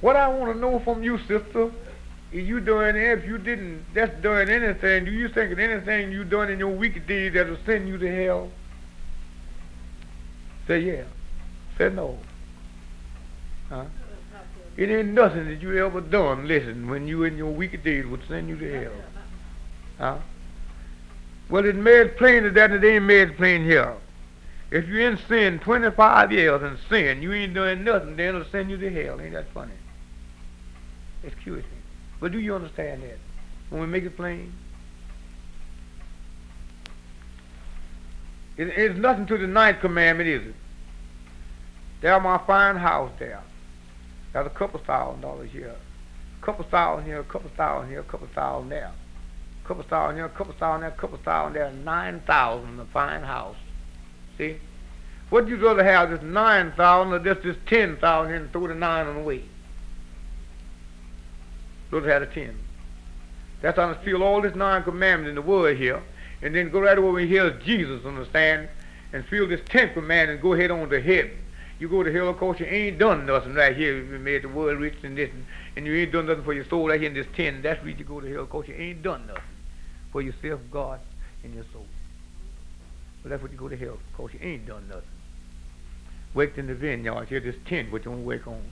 What I want to know from you, sister, is you doing, if you didn't, that's doing anything, do you think of anything you done in your wicked deeds that will send you to hell? Say yeah. Say no. Huh? It ain't nothing that you ever done, listen, when you in your wicked deeds would send you to hell. Huh? Well, it made plain to that it ain't made plain here. If you're in sin 25 years in sin, you ain't doing nothing, then it'll send you to hell. Ain't that funny? It's curious. But do you understand that? When we make it plain? It's nothing to the 9th commandment, is it? There's my fine house there. There's $2,000 here. $2,000 here, $2,000 here, $2,000 there. $2,000 here, $2,000 there, $2,000 there, $9,000 a fine house. See? What you rather have, this $9,000 or just this $10,000 here and throw the $9,000 on the way? You'd rather have the $10,000. That's how to steal all this 9 commandments in the world here, and then go right over here to Jesus, understand, and feel this 10th commandment and go head on to heaven. You go to hell, of course, you ain't done nothing right here. You made the world rich and this, and you ain't done nothing for your soul right here in this 10. That's where you go to hell, of course, you ain't done nothing for yourself, God, and your soul. But that's what you go to hell, of course, you ain't done nothing. Worked in the vineyard here, this 10, what you want to work on.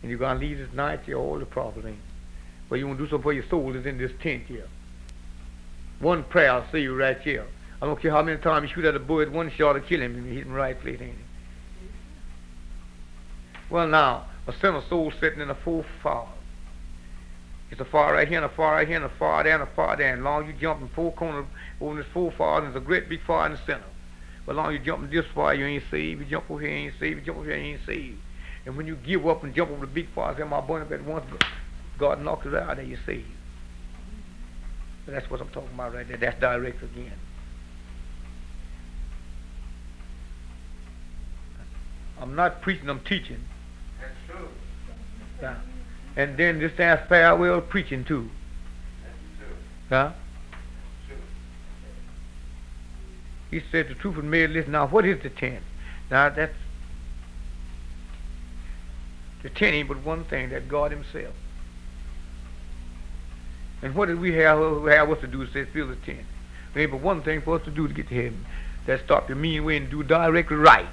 And you're going to leave this night here, all the property. But you want to do something for your soul is in this 10th here. One prayer will see you right here. I don't care how many times you shoot at a bird, one shot will kill him and you hit him right place, ain't it? Well now, a sinner soul sitting in a full fog. It's a far right here and a far right here and a far there and a far there. And long you jump in four corners over this full fog, and there's a great big far in the center. But long you jump in this far, you ain't saved. You jump over here, you ain't saved. You jump over here, you ain't saved. And when you give up and jump over the big far, say, my burn up at once, God knocks it out and you saved. But that's what I'm talking about right there. That's direct again. I'm not preaching, I'm teaching. Yeah. And then this that farewell preaching too. Huh? He said the truth was made. Listen now, what is the 10th? Now that's the 10th ain't but one thing, that God Himself. And what did we have us to do? It says feel the 10th. There ain't but one thing for us to do to get to heaven. That's stop the mean way and do directly right,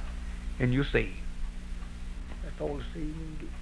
and you're saved. That's all the saving you do.